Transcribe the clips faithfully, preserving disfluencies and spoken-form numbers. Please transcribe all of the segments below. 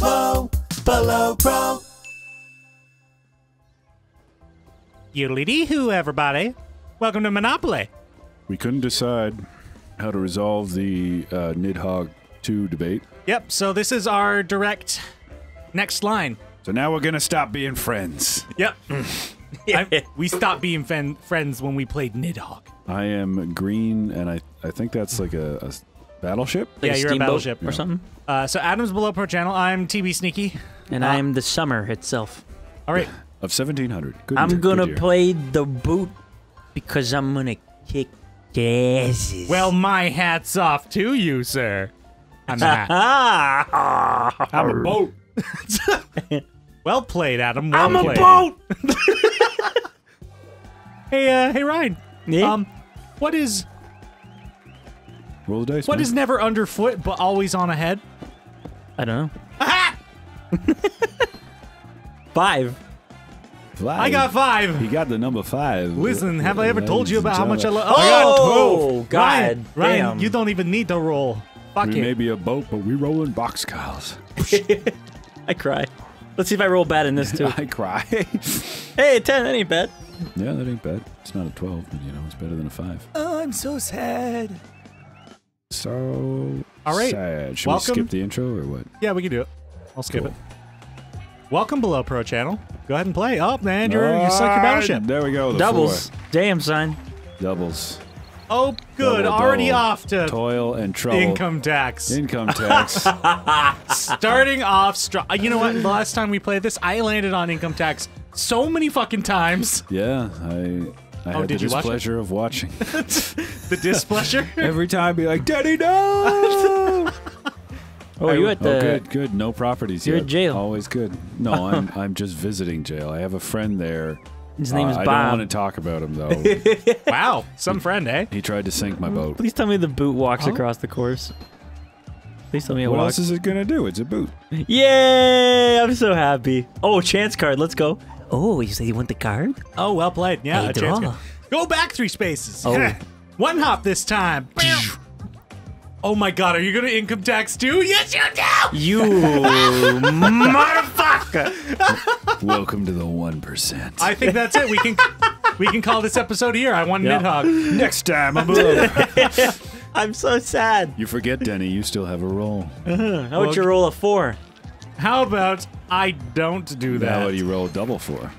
Whoa, below bro. Yodelidee-hoo, everybody. Welcome to Monopoly. We couldn't decide how to resolve the uh, Nidhogg two debate. Yep, so this is our direct next line. So now we're going to stop being friends. Yep. I, we stopped being fen- friends when we played Nidhogg. I am green, and I, I think that's like a... a Battleship? Like yeah, a you're a battleship. Or yeah. something? Uh, so Adam's below Pro Channel. I'm T B Sneaky. And uh, I'm the summer itself. All right. Of seventeen hundred. Good I'm going to play the boot because I'm going to kick asses. Well, my hat's off to you, sir. I'm the hat. I'm a boat. Well played, Adam. Well I'm played. a boat. hey, uh, hey, Ryan. Yeah? Um, what is... Roll the dice, what man. is never underfoot but always on ahead? I don't know. Aha! five. Five. I got five. You got the number five. Listen, have I ever told you about how much I love? Oh, oh, God. Ryan, God. Ryan, Ryan, you don't even need to roll. Fuck we it. We may be a boat, but we rolling box cows. I cry. Let's see if I roll bad in this, too. I cry. Hey, a ten, that ain't bad. Yeah, that ain't bad. It's not a twelve, but, you know, it's better than a five. Oh, I'm so sad. So All right. sad. Should Welcome. we skip the intro or what? Yeah, we can do it. I'll skip cool. it. Welcome below Pro Channel. Go ahead and play. Oh, man, you're, you suck your battleship. There we go. The Doubles. Four. Damn, son. Doubles. Oh, good. Double, Already double. off to toil and trouble. Income tax. Income tax. Starting off strong. You know what? The last time we played this, I landed on income tax so many fucking times. Yeah, I... I oh, had did the displeasure of watching. The displeasure? Every time, be like, Daddy, no! oh, are you at the... Oh, good, good. No properties You're yet. At jail. Always good. No, I'm I'm just visiting jail. I have a friend there. His name uh, is Bob. I don't want to talk about him, though. Wow. Some he, friend, eh? He tried to sink my boat. Please tell me the boot walks oh? across the course. Please tell me it what walks. What else is it going to do? It's a boot. Yay! I'm so happy. Oh, chance card. Let's go. Oh, you say you want the card? Oh, well played. Yeah, a chance card. Go back three spaces. Oh. One hop this time. Oh my God, are you gonna income tax too? Yes, you do. You motherfucker! Welcome to the one percent. I think that's it. We can we can call this episode here. I won yeah. Nidhogg. Next time, I'm blue. I'm so sad. You forget, Denny. You still have a roll. Uh -huh. How would you roll a four? How about I don't do that? Now what do you roll a double for?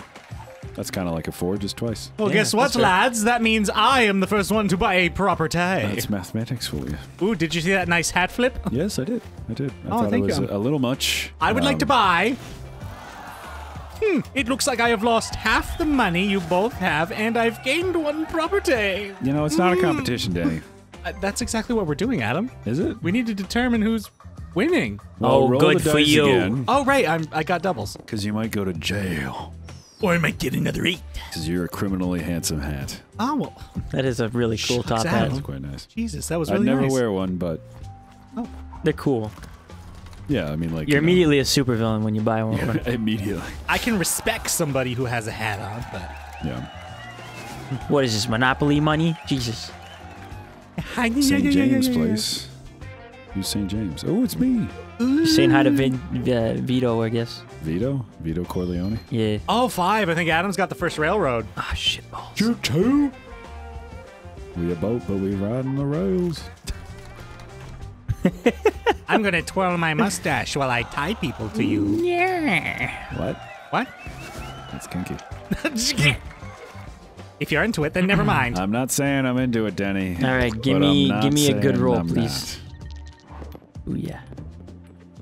That's kind of like a four, just twice. Well, yeah, guess what, lads? That means I am the first one to buy a proper tie. That's mathematics for you. Ooh, did you see that nice hat flip? Yes, I did. I did. I oh, thought thank it was you. a little much. I would um, like to buy... Hmm, it looks like I have lost half the money you both have, and I've gained one property. You know, it's not mm. a competition, Danny. Uh, that's exactly what we're doing, Adam. Is it? We need to determine who's... winning. Well, oh, good for you. Again. Oh, right. I'm, I got doubles. Because you might go to jail. Or I might get another eight. Because you're a criminally handsome hat. Oh, well. That is a really cool top hat. That's quite nice. Jesus, that was really nice. I'd never nice. wear one, but... Oh. They're cool. Yeah, I mean, like... You're you know, immediately a supervillain when you buy one. Yeah, immediately. I can respect somebody who has a hat on, but... Yeah. What is this, Monopoly money? Jesus. Saint James Place. Who's Saint James? Oh, it's me. You're saying hi to Vin, uh, Vito, I guess. Vito? Vito Corleone? Yeah. Oh, five. I think Adam's got the first railroad. Ah, oh, shit balls. You too? We a boat, but we riding the rails. I'm going to twirl my mustache while I tie people to you. Yeah. What? What? That's kinky. If you're into it, then never mind. I'm not saying I'm into it, Denny. All right, give but me give me a good roll, I'm please. Not. Ooh, yeah.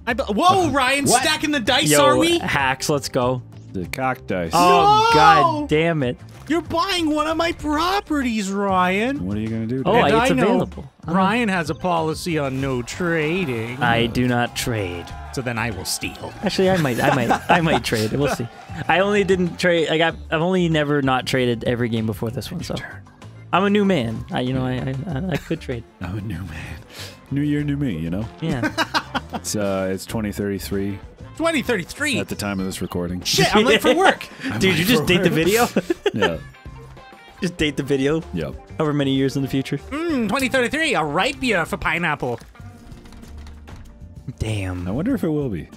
I b Whoa, Ryan, what? Stacking the dice, Yo, are we? Hacks, let's go. The cock dice. Oh, no! God damn it. You're buying one of my properties, Ryan. What are you going to do? Oh, and it's I available. Know Ryan has a policy on no trading. I do not trade. So then I will steal. Actually, I might, I might, I might trade. We'll see. I only didn't trade. I got, I've only never not traded every game before this one. So I'm a new man. I, you know, I, I, I could trade. I'm a new man. New year, new me, you know? Yeah. It's uh, it's twenty thirty-three. twenty thirty-three? At the time of this recording. Shit, I'm late for work! I'm Dude, you just date work. the video? Yeah. Just date the video? Yep. However many years in the future. Mmm, twenty thirty-three, a ripe year for pineapple. Damn. I wonder if it will be.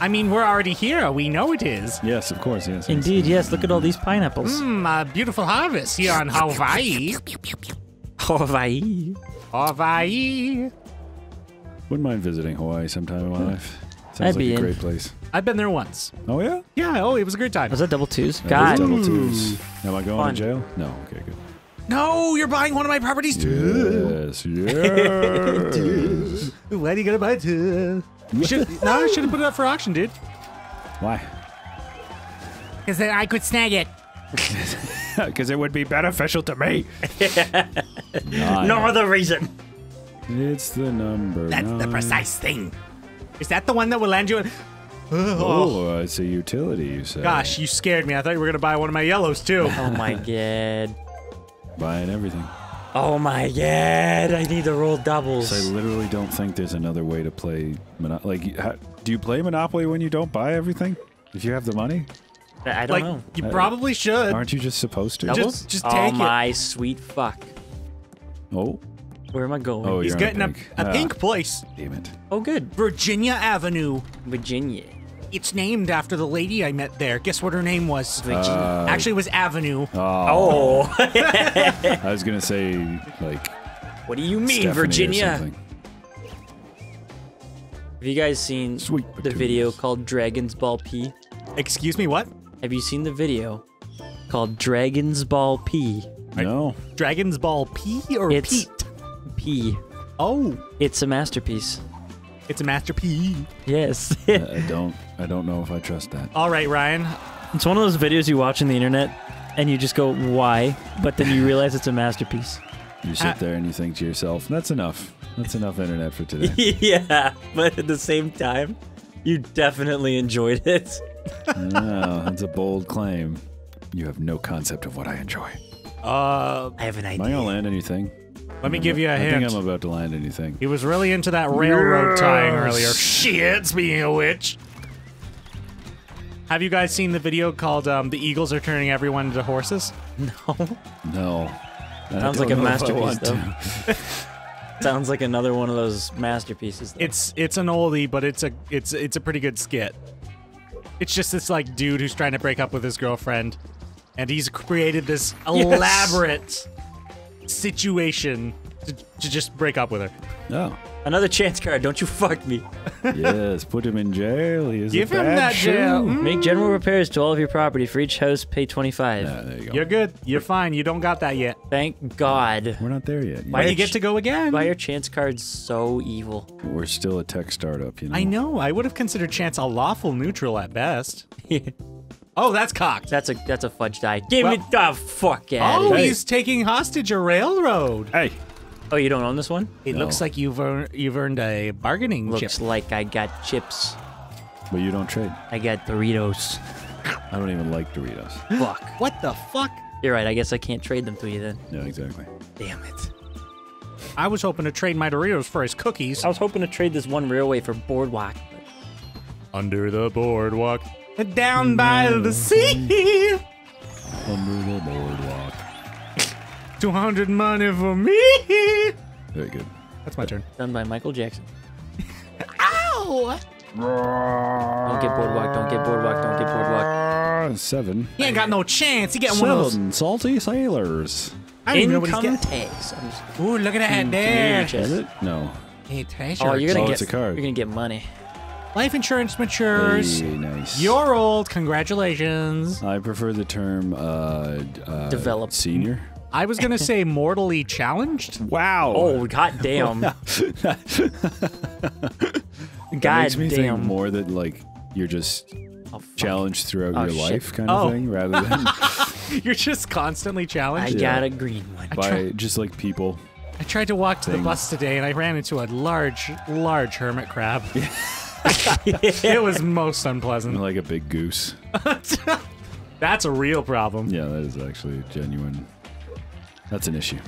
I mean, we're already here. We know it is. Yes, of course, yes. Indeed, yes. yes. Look at all these pineapples. Mmm, a beautiful harvest here on Hawaii. Hawaii. Hawaii. Wouldn't mind visiting Hawaii sometime in my life. Sounds I'd like be a in. great place. I've been there once. Oh, yeah? Yeah, oh, it was a great time. Was that double twos? That God. double twos. Am I going Fun. to jail? No, okay, good. No, you're buying one of my properties too. Yes, yes. Dude, why are you gonna buy two? You should, no, I should have put it up for auction, dude. Why? Because then I could snag it. Because it would be beneficial to me. Nine. No other reason. It's the number. That's nine. the precise thing. Is that the one that will land you in? Oh, oh, it's a utility. You said. Gosh, you scared me. I thought you were gonna buy one of my yellows too. Oh my god. Buying everything. Oh my god, I need to roll doubles. I literally don't think there's another way to play Monopoly. Like, how, do you play Monopoly when you don't buy everything? If you have the money? I don't like, know. You I, probably should. Aren't you just supposed to? Doubles? Just, just take it. Oh my it. sweet fuck. Oh. Where am I going? Oh, He's getting a, pink. a, a ah. pink place. Damn it. Oh, good. Virginia Avenue. Virginia. It's named after the lady I met there. Guess what her name was? Uh, Actually, it was Avenue. Oh. oh. I was going to say, like... What do you mean, Stephanie Virginia? Have you guys seen Sweet the potatoes. video called Dragon's Ball P? Excuse me, what? Have you seen the video called Dragon's Ball P? No. Dragon's Ball P or it's Pete? P. Oh. It's a masterpiece. It's a masterpiece. Yes. I don't. I don't know if I trust that. All right, Ryan. It's one of those videos you watch on the internet, and you just go, "Why?" But then you realize it's a masterpiece. You sit uh, there and you think to yourself, "That's enough. That's enough internet for today." Yeah, but at the same time, you definitely enjoyed it. No, that's a bold claim. You have no concept of what I enjoy. Uh, I have an idea. Am I gonna land anything? Let me give you a hint. I think I'm about to land anything. He was really into that railroad tying earlier. Shit, speaking of which. Have you guys seen the video called um, The Eagles Are Turning Everyone Into Horses? No. No. Sounds like a masterpiece, though. Sounds like another one of those masterpieces, though. It's it's an oldie, but it's a it's it's a pretty good skit. It's just this like dude who's trying to break up with his girlfriend, and he's created this elaborate situation to, to just break up with her. No. Another chance card. Don't you fuck me. Yes, put him in jail. He is Give a him bad that jail. Mm. Make general repairs to all of your property. For each house, pay twenty-five. Nah, there you go. You're good. You're fine. You don't got that yet. Thank God. We're not there yet. Why do you get to go again? Why are chance cards so evil? We're still a tech startup, you know? I know. I would have considered chance a lawful neutral at best. Oh, that's cocked. That's a that's a fudge die. Give well, me the fuck out oh, of here. Oh, he's taking hostage a railroad. Hey. Oh, you don't own this one? It no. looks like you've earned, you've earned a bargaining looks chip. Looks like I got chips. But you don't trade. I got Doritos. I don't even like Doritos. Fuck. What the fuck? You're right. I guess I can't trade them to you then. No, exactly. Damn it. I was hoping to trade my Doritos for his cookies. I was hoping to trade this one railway for Boardwalk. Under the boardwalk. Down by the sea. Under the boardwalk. two hundred money for me. Very good. That's my turn. Done by Michael Jackson. Ow! Don't get boardwalk, don't get boardwalk, don't get boardwalk. Seven. He ain't got no chance. He getting one of those salty sailors. I don't even know what he's getting. Ooh, look at that there. Is it? No. Hey, treasure. Oh, you're gonna oh, get, it's a card. You're gonna get money. Life insurance matures. Hey, nice. You're old. Congratulations. I prefer the term uh, uh, developed senior. I was gonna say mortally challenged. Wow. Oh goddamn. God makes me damn. Think more that like you're just oh, challenged throughout oh, your shit. life kind of oh. thing rather than you're just constantly challenged. I yeah. got a green one by just like people. I tried to walk to things. the bus today and I ran into a large, large hermit crab. Yeah. It was most unpleasant. Like a big goose. That's a real problem. Yeah, that is actually genuine. That's an issue.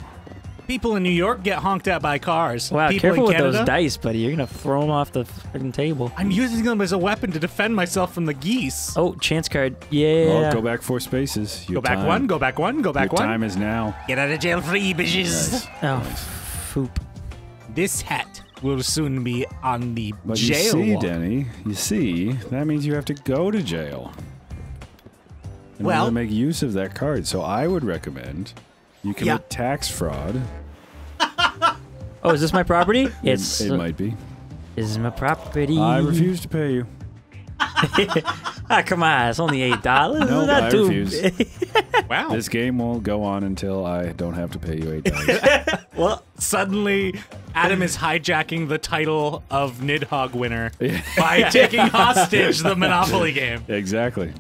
People in New York get honked at by cars. Wow, People careful in Canada, with those dice, buddy. You're going to throw them off the freaking table. I'm using them as a weapon to defend myself from the geese. Oh, chance card. Yeah. Oh, go back four spaces. Your go back time. one, go back one, go back Your one. Your time is now. Get out of jail free, bitches. Nice. Oh, nice. Foop. This hat. will soon be on the but jail. You see, Denny, you see, that means you have to go to jail. And well, make use of that card. So I would recommend you commit yeah. tax fraud. Oh, is this my property? It's it, it might be. This is my property. I refuse to pay you. Ah, come on, it's only eight dollars. No, I too refuse. Wow, this game won't go on until I don't have to pay you eight dollars. Well, suddenly, Adam is hijacking the title of Nidhogg winner by taking hostage the Monopoly game. Exactly.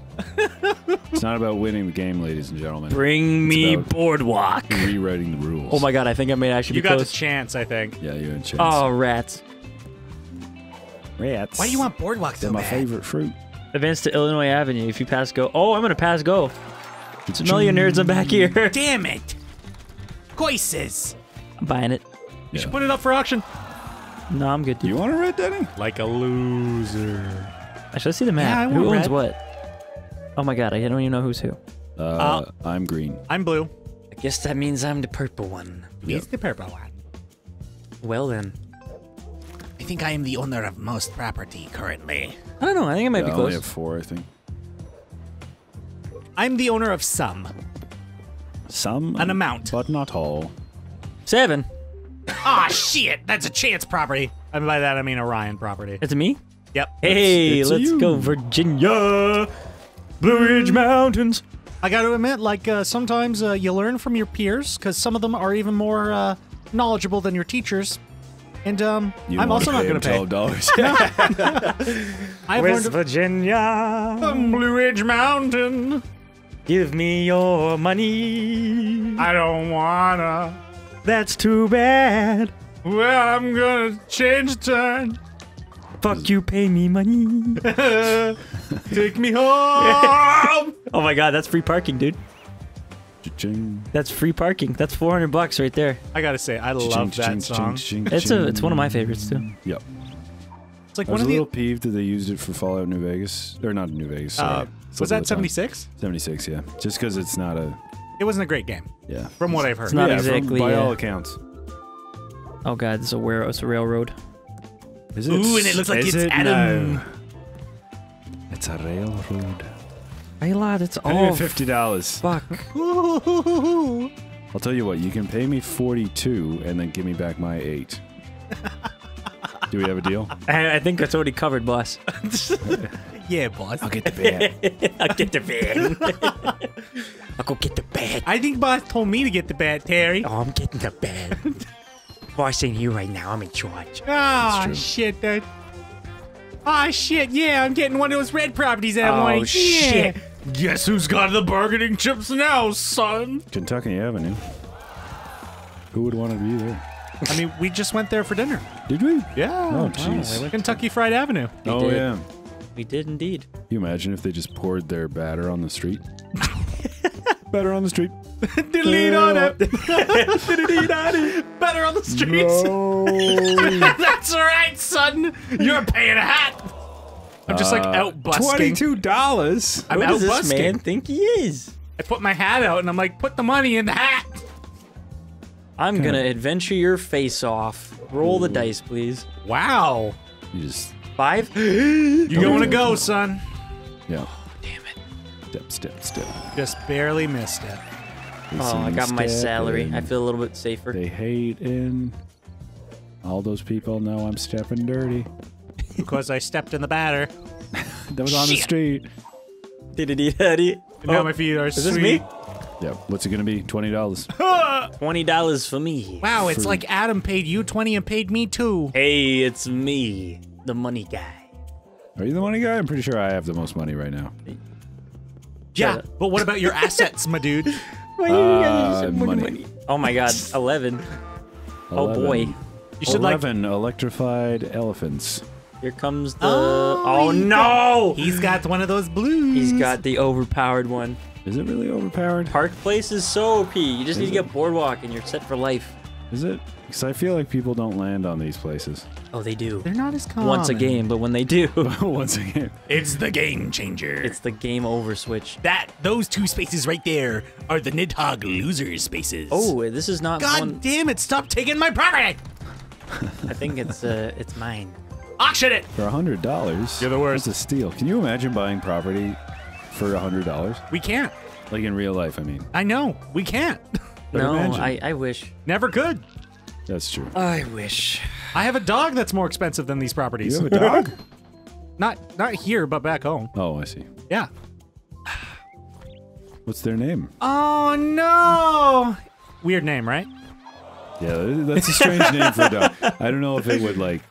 It's not about winning the game, ladies and gentlemen. Bring it's me Boardwalk. Rewriting the rules. Oh my God, I think I may actually. You be got close. The chance, I think. Yeah, you had a chance. Oh rats. Rats. Why do you want Boardwalk so bad? They're my favorite fruit. Advance to Illinois Avenue. If you pass go. Oh, I'm going to pass go. It's millionaires, I'm back here. Damn it. Coices. I'm buying it. You yeah. should put it up for auction. No, I'm good. Dude. You want to red, Denny? Like a loser. Should I see the map? Yeah, who red. owns what? Oh my God, I don't even know who's who. Uh, uh, I'm green. I'm blue. I guess that means I'm the purple one. Yep. He's the purple one. Well then. I think I am the owner of most property currently. I don't know. I think it might yeah, be close. I only have four, I think. I'm the owner of some. Some? An amount. But not all. Seven. Ah, oh, shit. That's a chance property. And by that, I mean Orion property. It's me? Yep. Hey, it's, it's let's you. go, Virginia. Blue Ridge Mountains. I got to admit, like, uh, sometimes uh, you learn from your peers, because some of them are even more uh, knowledgeable than your teachers. And um, you I'm also not going to pay twelve dollars. I've West Virginia, from Blue Ridge Mountain. Give me your money. I don't wanna. That's too bad. Well, I'm gonna change turn. Fuck you, pay me money. Take me home. Oh my God, that's free parking, dude. That's free parking. That's four hundred bucks right there. I gotta say, I love that song. It's a, it's one of my favorites too. Yep. It's like I one was of a the little peeved that they used it for Fallout New Vegas, or not New Vegas. Uh, was that seventy-six? seventy-six, yeah. Just because it's not a. It wasn't a great game. Yeah. From what I've heard. It's not yeah, exactly. From, by yeah. all accounts. Oh God, it's a where it's a railroad. Is it? Ooh, and it looks like it's it? Adam. No. It's a railroad. Hey lad, it's pay all me fifty dollars. Fuck. I'll tell you what, you can pay me forty-two and then give me back my eight. Do we have a deal? I, I think that's already covered, boss. Yeah, boss. I'll get the bag. I'll get the bag. I'll go get the bag. I think boss told me to get the bag, Terry. Oh, I'm getting the bag. Boss ain't here right now. I'm in charge. Oh shit, dude. Oh shit, yeah, I'm getting one of those red properties that I want. Oh shit. Guess who's got the bargaining chips now, son? Kentucky Avenue. Who would want to be there? I mean, we just went there for dinner. Did we? Yeah. Oh, jeez. Wow, Kentucky Fried Avenue. We oh, did. yeah. We did indeed. Can you imagine if they just poured their batter on the street? Batter on the street. Delete on it. Delete on it. Better on the streets. No. That's right, son. You're paying a hat. I'm just like uh, out busking. Twenty-two dollars. I'm out busking. What does this man think he is? I put my hat out and I'm like, put the money in the hat. I'm gonna adventure your face off. Roll Ooh. the dice, please. Wow. You just five. You don't wanna go, no. son? Yeah. Step, step, step. Just barely missed it. Oh, I got my salary. I feel a little bit safer. They hate in. All those people know I'm stepping dirty. Because I stepped in the batter. That was on the street. Did it, did it. Now my feet are sweet. Is this me? Yeah. What's it going to be? twenty dollars. twenty dollars for me. Wow, it's like Adam paid you twenty and paid me too. Hey, it's me, the money guy. Are you the money guy? I'm pretty sure I have the most money right now. Yeah, but what about your assets, my dude? Uh, money. Money. Oh my God, eleven. Oh boy, you should eleven like eleven electrified elephants. Here comes the. Oh, oh he's no! Got, he's got one of those blues. He's got the overpowered one. Is it really overpowered? Park Place is so O P. You just is need to it? get Boardwalk, and you're set for life. Is it? Because I feel like people don't land on these places. Oh, they do. They're not as common. Once a game, but when they do, once a game, it's the game changer. It's the game over switch. That those two spaces right there are the Nidhogg losers spaces. Oh, this is not. God one... damn it! Stop taking my property. I think it's uh, it's mine. Auction it for a hundred dollars. You're the worst. It's a steal. Can you imagine buying property for a hundred dollars? We can't. Like in real life, I mean. I know we can't. No, I, I wish. Never could. That's true. I wish. I have a dog that's more expensive than these properties. You have a dog? Not not here, but back home. Oh, I see. Yeah. What's their name? Oh no! Weird name, right? Yeah, that's a strange name for a dog. I don't know if it would like.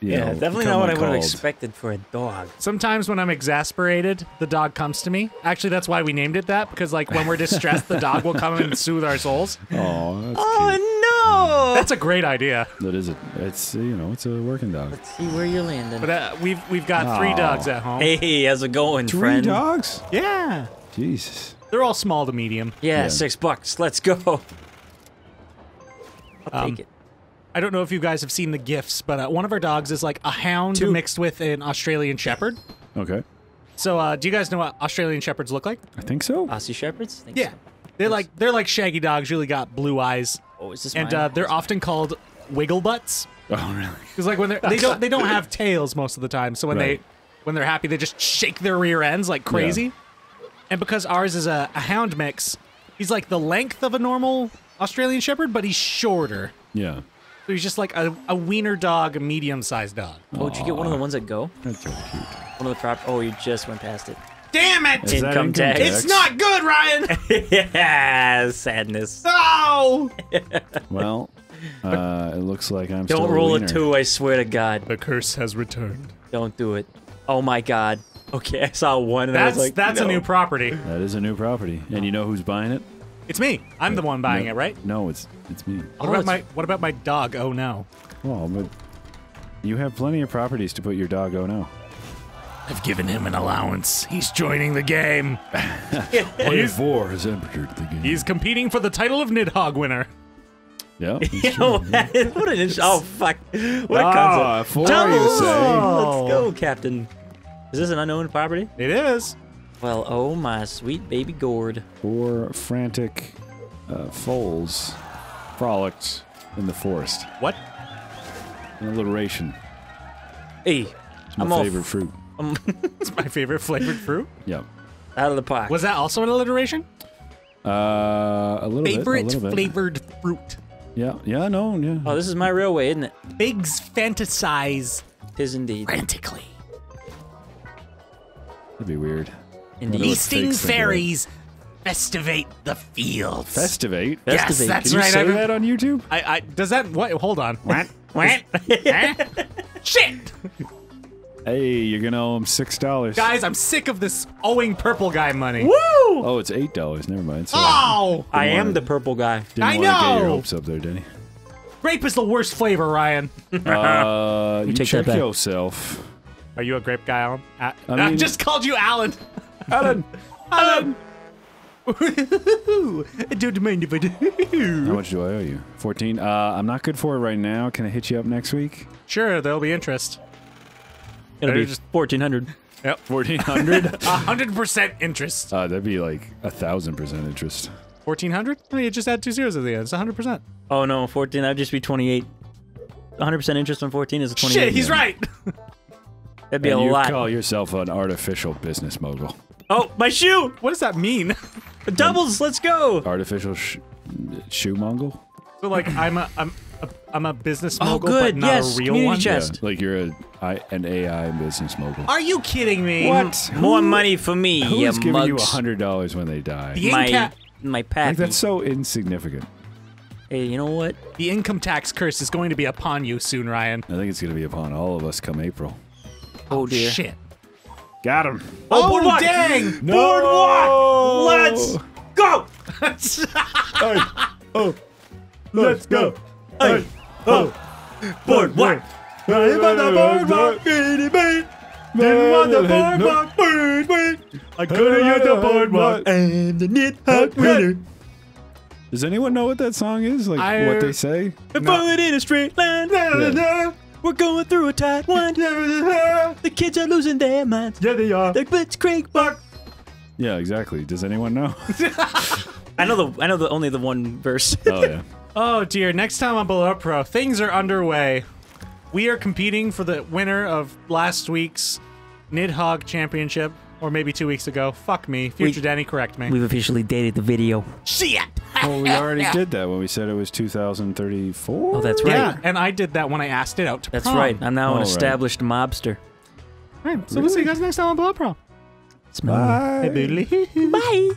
You yeah, know, definitely not what I would have expected for a dog. Sometimes when I'm exasperated, the dog comes to me. Actually, that's why we named it that, because like when we're distressed, the dog will come and soothe our souls. Oh, that's oh no! That's a great idea. That is it. It's you know, it's a working dog. Let's see where you're landing. But uh, we've we've got oh. three dogs at home. Hey, how's it going, three friend? Three dogs? Yeah. Jesus. They're all small to medium. Yeah, yeah. six bucks. Let's go. I'll um, take it. I don't know if you guys have seen the GIFs, but uh, one of our dogs is like a hound Two. mixed with an Australian Shepherd. Okay. So, uh, do you guys know what Australian Shepherds look like? I think so. Aussie Shepherds? Think yeah. So. They're yes. like they're like shaggy dogs, really got blue eyes. Oh, is this And uh, they're often called wiggle butts. Oh, really? Because like when they're, they don't they don't have tails most of the time, so when right. they when they're happy, they just shake their rear ends like crazy. Yeah. And because ours is a, a hound mix, he's like the length of a normal Australian Shepherd, but he's shorter. Yeah. So he's just like a, a wiener dog, a medium-sized dog. Oh, did you get one of the ones that go? That's really cute. One of the prop. Oh, you just went past it. Damn it! Income, income tax. tax. It's not good, Ryan. yeah, sadness. Oh. well, uh, it looks like I'm. Don't still roll a, a two. I swear to God. The curse has returned. Don't do it. Oh my God. Okay, I saw one. And that's I was like, that's no. a new property. That is a new property, and you know who's buying it? It's me. I'm the one buying no, it, right? No, it's it's me. What oh, about it's... my What about my dog? Oh no. Well, but you have plenty of properties to put your dog. Oh no. I've given him an allowance. He's joining the game. Player four has entered the game. He's competing for the title of Nidhogg winner. Yeah. Yo, what an inch! Oh fuck! What a concept! Four, you say? Let's go, Captain. Is this an unknown property? It is. Well, oh my sweet baby gourd. Four frantic uh, foals frolicked in the forest. What? An alliteration. Hey, it's my I'm favorite off. fruit. Um, it's my favorite flavored fruit? Yeah. Out of the pot. Was that also an alliteration? Uh, a little favorite bit. Favorite flavored fruit. Yeah, yeah, no, yeah. Oh, this is my railway, isn't it? Bigs fantasize. Tis indeed. Frantically. That'd be weird. Feasting fairies festivate the fields. Festivate? Festivate. Yes, that's Can you right. Say I mean, that on YouTube. I, I does that? What? Hold on. What? What? Shit! Hey, you're gonna owe him six dollars, guys. I'm sick of this owing purple guy money. Woo! Oh, it's eight dollars. Never mind. So oh, I, I am to, the purple guy. Didn't I know. Want to get your hopes up there, Denny. Grape is the worst flavor, Ryan. uh, you, you take check that back. yourself. Are you a grape guy, Alan? I, I, mean, I just called you Alan. Alan! Alan! I don't mind if I do. How much do I owe you? fourteen? Uh, I'm not good for it right now. Can I hit you up next week? Sure, there'll be interest. It'll be just fourteen hundred. Yep. fourteen hundred? one hundred percent interest. Uh, that'd be like one thousand percent interest. fourteen hundred? I mean, you just add two zeros at the end. It's one hundred percent. Oh no, fourteen, that'd just be twenty-eight. one hundred percent interest on fourteen is a twenty-eight. Shit, he's yeah. right! That'd be and a you lot. You call yourself an artificial business mogul. Oh, my shoe! What does that mean? Doubles, let's go! Artificial sh shoe mongle? So like, I'm a, I'm a, I'm a business mogul, oh, good. but not yes. a real Community one? Chest. Yeah. Like you're a, I, an A I business mogul. Are you kidding me? What? Who, More money for me, who's you Who's giving mugs? you one hundred dollars when they die? The my, my pappy. Like, that's so insignificant. Hey, you know what? The income tax curse is going to be upon you soon, Ryan. I think it's going to be upon all of us come April. Oh dear. Shit. Got him. Oh, oh boardwalk. dang! No. Boardwalk! Let's go! Hey, oh. Let's go! Hey, hey, oh! Boardwalk! Didn't want the boardwalk, baby, baby! Didn't want the boardwalk, baby! I could've used the boardwalk and the Nidhogg winner! Does anyone know what that song is? Like, I, what they say? I'm falling in a straight line! Yeah. We're going through a tight one. The kids are losing their minds. Yeah, they are. They're blitz, crank, bark. Yeah, exactly. Does anyone know? I know the. I know the only the one verse. Oh yeah. Oh dear, next time on Below Pro, things are underway. We are competing for the winner of last week's Nidhogg Championship, or maybe two weeks ago. Fuck me. Future we, Danny, correct me. We've officially dated the video. Shit! Well, we already yeah. did that when we said it was two thousand thirty-four? Oh, that's right. Yeah, and I did that when I asked it out to that's prom. That's right. I'm now All an right. established mobster. All right, so really? We'll see you guys next time on Below Pro. Bye. Bye.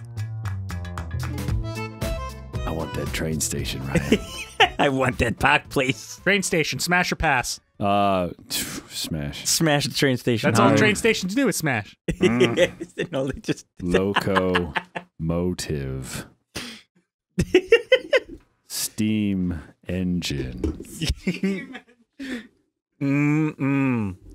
I want that train station, right? I want that Park Place. Train station, smash or pass? Uh, smash. Smash the train station. That's all train stations do is smash. Mm. No, they just loco motive. Steam engine. Mm-mm.